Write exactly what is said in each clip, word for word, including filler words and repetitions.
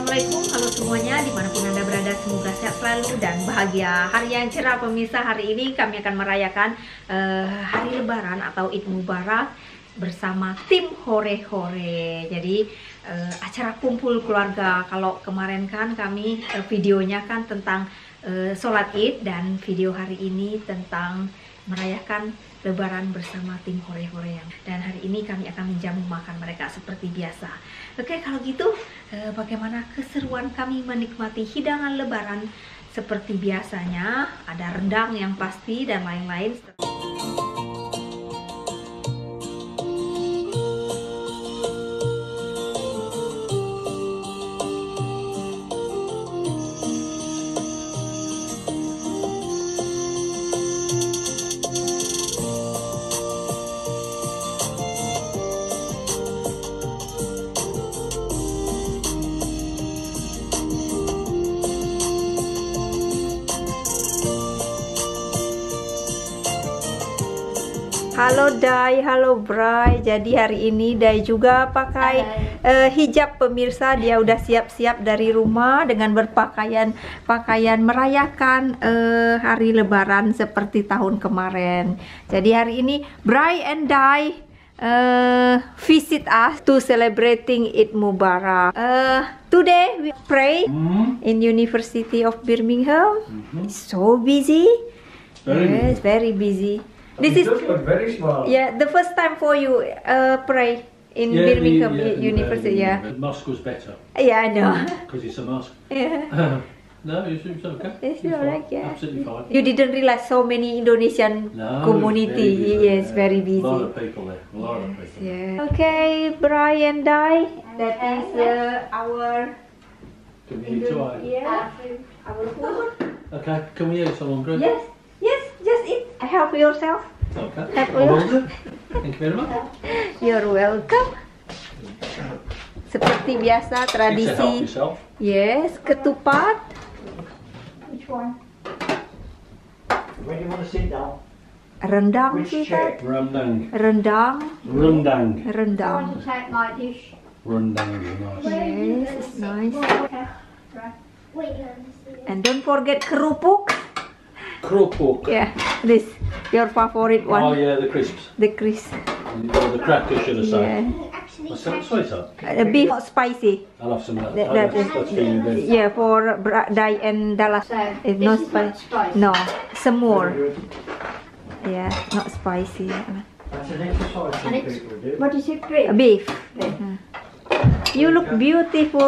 Assalamualaikum, halo semuanya, dimanapun Anda berada, semoga sehat selalu dan bahagia. Hari yang cerah pemirsa, hari ini kami akan merayakan uh, hari lebaran atau Eid Mubarak bersama tim Hore-Hore. Jadi uh, acara kumpul keluarga. Kalau kemarin kan kami uh, videonya kan tentang uh, sholat Eid, dan video hari ini tentang merayakan lebaran bersama tim Hore-Hore, dan hari ini kami akan menjamu makan mereka seperti biasa. Oke, kalau gitu bagaimana keseruan kami menikmati hidangan lebaran seperti biasanya? Ada rendang yang pasti dan lain-lain. Halo Dai, halo Bray. Jadi hari ini Dai juga pakai uh, hijab pemirsa. Dia udah siap-siap dari rumah dengan berpakaian pakaian merayakan uh, hari lebaran seperti tahun kemarin. Jadi hari ini Bray and Dai uh, visit us to celebrating Eid Mubarak. Uh, today we pray in University of Birmingham. It's so busy. Yes, very busy. This is very small. Yeah, the first time for you uh, pray in yeah, Birmingham the, yeah, University. The, yeah, the mosque was better. Yeah, I know. Because it's a mosque. Yeah. No, it's, it's okay. It's, it's alright. Yeah. Absolutely fine. You didn't realize so many Indonesian no, community. It's very, yes, yeah. very busy. A lot of people there. A lot yes, of people. Yeah. Okay, Brian, Dai. That is uh, our. Can we eat our? Yeah. Our food. Okay. Can we eat some hungry? Yes. Yes. Just eat. Help yourself. Okay. Help you. Thank you very much. You're welcome. Seperti biasa tradisi. Yes, ketupat. Which one? Where do you want to sit down? Rendang. Which chair? Rendang. Rendang. Rendang. Rendang. I want to take my dish. Rendang is nice. Yes, it's nice. Okay. Right. And don't forget kerupuk. Kerupuk. Yeah, this your favorite one. Oh yeah, the crisps. The crisps. Or the crackers, should I say? Yeah. What's that spice up? A bit not spicy. I'll have some of that. that, oh, that that's for you then. Yeah, for Dai and Dallas. So, it's not spicy. Spice. No, some more. Yeah, not spicy. That's an exercise some people do. What is it? Beef. Beef. Beef. Mm. You look beautiful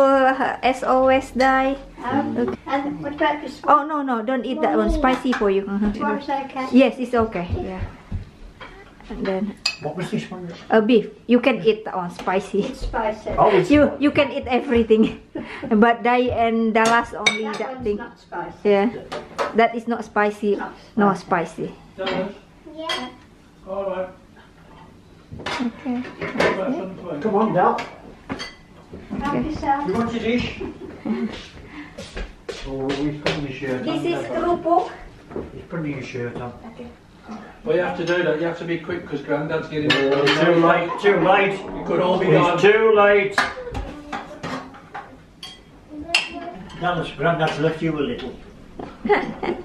as always, Dai. Um, okay. And what about the spice? Oh no no, don't eat that one. Spicy for you. Mm-hmm. It's okay. Yes, it's okay. Yeah. And then. What was this one? A beef. You can eat that one. Spicy. It's spicy. Oh, it's you spicy. You can eat everything, but Dai and Dallas only that, that thing. Not spicy. Yeah. That is not spicy. Not spicy. No spicy. Dallas. Yeah. All right. Okay. okay. Come on, Dal. Okay. You want your dish? Oh, he's putting his shirt on. This is kerupuk. He's putting his shirt on. Okay. Well, you have to do that. You have to be quick because Granddad's getting there. It's too late. Too late. You could all be gone. It's too late. Dallas, Granddad's left you a little.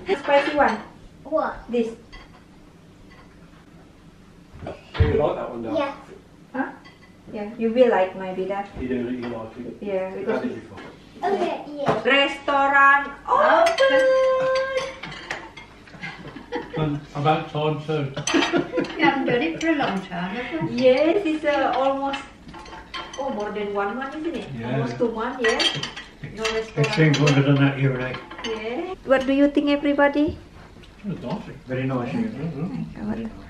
Spicy one. What? This. Do you like that one, Dad? Yeah. Huh? Yeah, you will like maybe that. You do, you like it. Yeah, because it before. Okay, yeah. Restaurant open! About time soon. You haven't done it for a long time, have you? Yes, it's uh, almost, oh, more than one month, isn't it? Yeah. Almost two months, yeah. No restaurant. It seems longer than that, you're right. Yeah. What do you think, everybody? It's nice. Very nice. Mm -hmm. Very nice.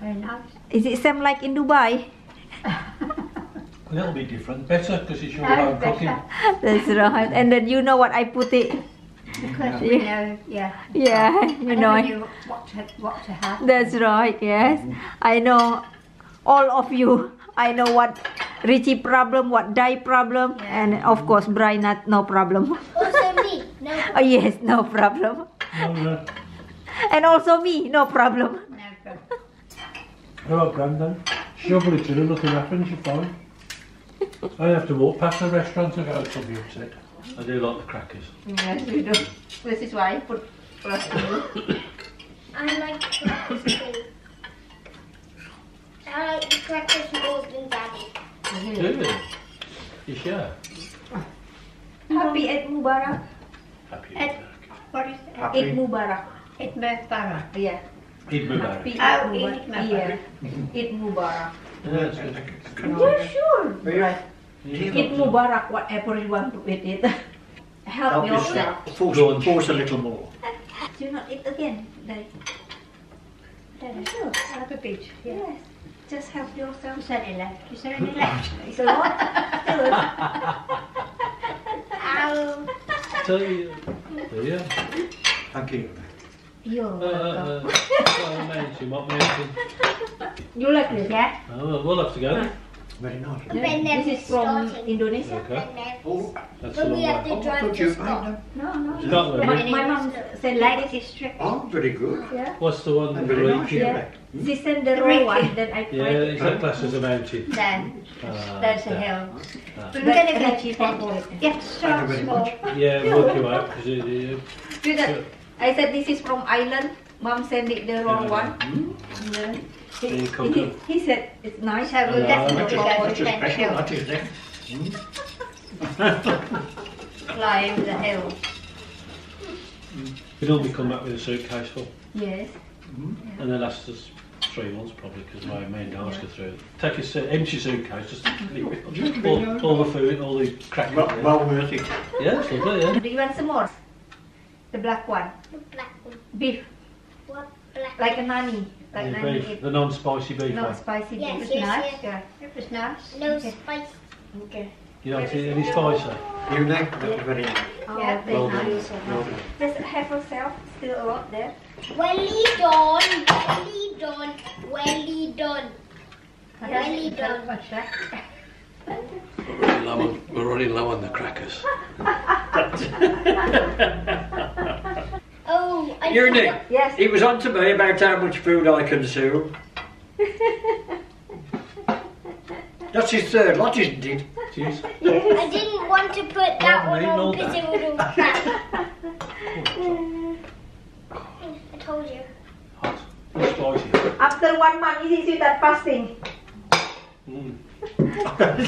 Very nice. Is it same like in Dubai? A little bit different, better because it's your own cooking. That's right, and then you know what I put it. Because yeah. we know, yeah. Yeah, you know. I knew what to, what to have. That's right, yes. Mm-hmm. I know all of you. I know what Richie problem, what Dai problem, yeah. and of course Brian, not, no problem. Also me, no problem. Oh, yes, no problem. No, no. And also me, no problem. No problem. Hello, Brandon. Shovel it in, nothing happens, you're fine. I have to walk past the restaurant to go to something upset. I do like the crackers. Yes, we do. This is why I put plus two. I like crackers too. I like the crackers more than Daddy. Really? You sure? Happy Eid Mubarak. Happy Eid Mubarak. What is that? Eid Mubarak. Eid Mubarak. Yeah. Eid Mubarak. Oh, Eid Mubarak. Yeah. Eid Mubarak. Yes, you're sure? Right. Eid Mubarak, whatever you want to eat it. Help yourself. Force, force a little more. Do you not eat again? Daddy? Daddy, sure. Another page. Yeah. Yes. Just help yourself. You said it left. You said it left. It's a lot. Ow. So, yeah. Thank you. You're welcome. What mention? You like this, yeah? Oh, we'll have to go. Huh. Very nice. Yeah. This is from Indonesia. Okay. Oh, that's so we have to drive to stop. No, no. no. My, my mom said like this is tricky. Oh, very good. Yeah. What's the one that you like? Yeah. Hmm? She sent the raw one that I tried. Yeah, it's like class as a mountain. Then, uh, that's yeah. a hill. Uh, We're going to get you for Yeah, strong, small. Yeah, work you out. Cause you, you, because I said this is from Ireland. Mom sent it the wrong yeah. one. Mm. Yeah. He, he, he said it's nice. I will definitely go to the hill. Fly over the hill. We normally come back with a suitcase full. Yes. Mm. Yeah. And they last us three months probably because my main house yeah. goes through. Take his empty suitcase, just leave it. Just all, all the food, all the crackers. Well, well worth it. Yeah, it's lovely, yeah. Do you want some more? The black one. The black one. Beef. What black? Like a nani. Like yeah, nani beef. The non-spicy beef. Non-spicy beef. Yes, yes, yes, yes. It was nice. No okay. spice. Okay. You don't see any spice there? You know, that's very nice. Oh, yeah, well done. Nice. Well done. Does it have yourself still a lot there? Welly done, welly done, welly done. Welly done. What's that? We're running, on, we're running low on the crackers. Oh, I You're Nick. Yes. It was on to me about how much food I consume. That's his third lot, isn't it? Yes. I didn't want to put that oh, one on because it would have cracked. I told you. Hot. It's spicy. After one month, it is without fasting. Mm.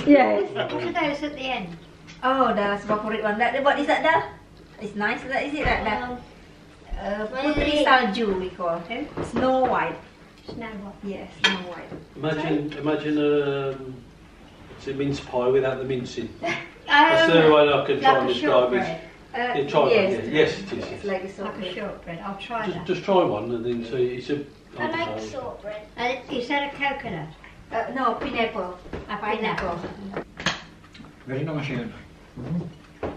Yes. What are those at the end? Oh, that's my favorite one. That, what is that there? It's nice. That is it that there? Uh, Putri Saju we call him. Snow White. Snow White. Yes, Snow White. Imagine, imagine um, it's a mince pie without the mincing. um, That's the only way I can try and describe it. Yeah, try one. Yes, yeah. yes, it is. It's yes. like a shortbread. Like shortbread. I'll try just, that. Just try one and then see. It's a. I, I like shortbread. Uh, is that a coconut? Uh, no, pineapple. A pineapple. pineapple. Very nice, isn't it?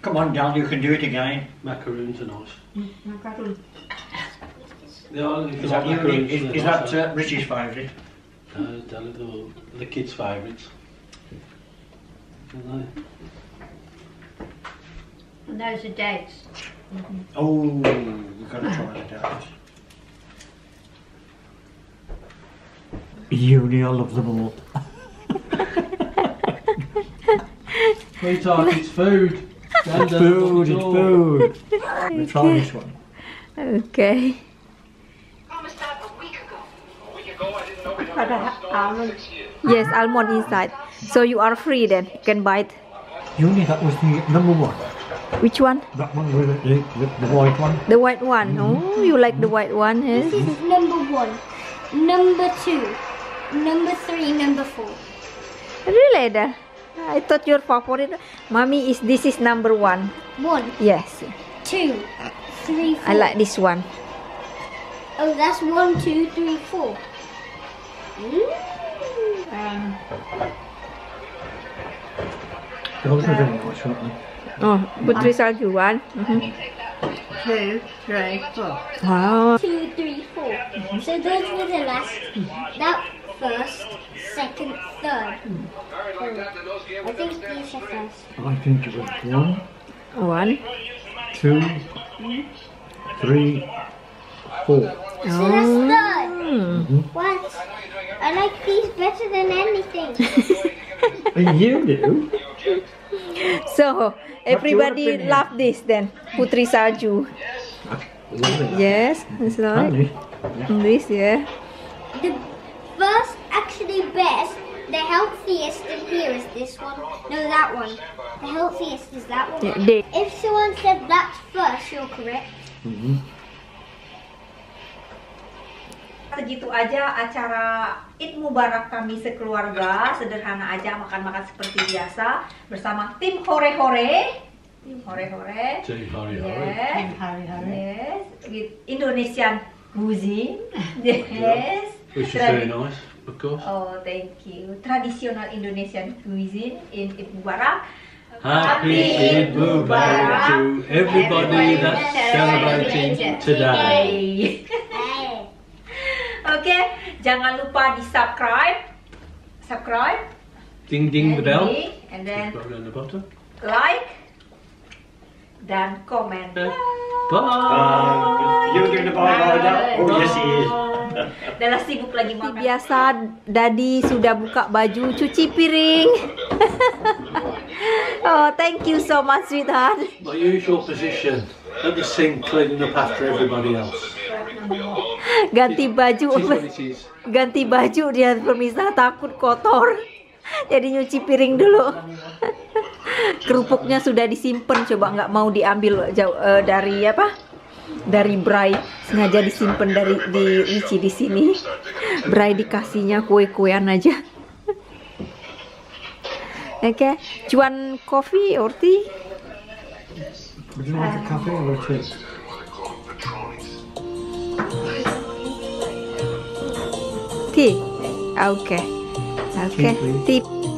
Come on, Dal, you can do it again. Macaroons are nice. Mm, macaroons. Are, is that, macaroons is, is nice that uh, Richie's favourite? No, Dal, the, the kids' favourites. And those are dates. Mm-hmm. Oh, we've got to try the dates. Uni, I love them all. Sweetheart, it's food. It's food, it's food. We'll try this one. Okay. Yes, almond inside. So you are free then, you can buy it. Uni, that was the number one. Which one? That one, the, the, the white one. The white one. Mm -hmm. Oh, you like the white one, eh? This is number one, number two, number three, number four. Really? I thought your favorite, mommy, is this is number one. One. Yes. Two, three, four. I like this one. Oh, that's one, two, three, four. Mm. Um. Um. Oh, Putri Saju one. Mm-hmm. Two, three, four. Wow. Two, three, four. Mm-hmm. So those were the last. Mm-hmm. That. First, second, third. Mm. Oh, I think these are first. I think it was one. One. Two. Mm. Three. Four. Oh. So that's third. Mm-hmm. What? I like these better than anything. You do? So everybody love this then. Putri Saju. Yes, it's right. This, yeah. The first, actually best, the healthiest in here is this one. No, that one. The healthiest is that one. Yeah, if someone said that first, you're correct. Mm-hmm. Segitu aja acara Eid Mubarak kami sekeluarga, sederhana aja, makan-makan seperti biasa bersama tim Hore-Hore. Tim Hore-Hore. Tim Hore-Hore. Yes. Yes. With Indonesian cuisine. Yes. Which is very nice, of course. Oh, thank you. Traditional Indonesian cuisine in Eid Mubarak. Happy Eid Mubarak to everybody that's celebrating today. Oke, okay, jangan lupa di subscribe, subscribe, ding ding the bell, and then the bottom. Like dan comment. Bye. Bye. You give the bye bye. Oh yes he is. Dalam sibuk lagi makan. Biasa, Daddy sudah buka baju, cuci piring. Oh, thank you so much, sweetheart. My usual position at the sink, cleaning up after everybody else. Ganti baju, ganti baju dia pemirsa, takut kotor, jadi nyuci piring dulu. Kerupuknya sudah disimpan, coba nggak mau diambil jauh uh, dari apa? Dari Bray, sengaja disimpan dari di Wici di sini. Bray dikasihnya kue-kuean aja. Okay, do you want coffee or tea? Would you like a coffee or a tea? Tea. Okay. Okay. Tea.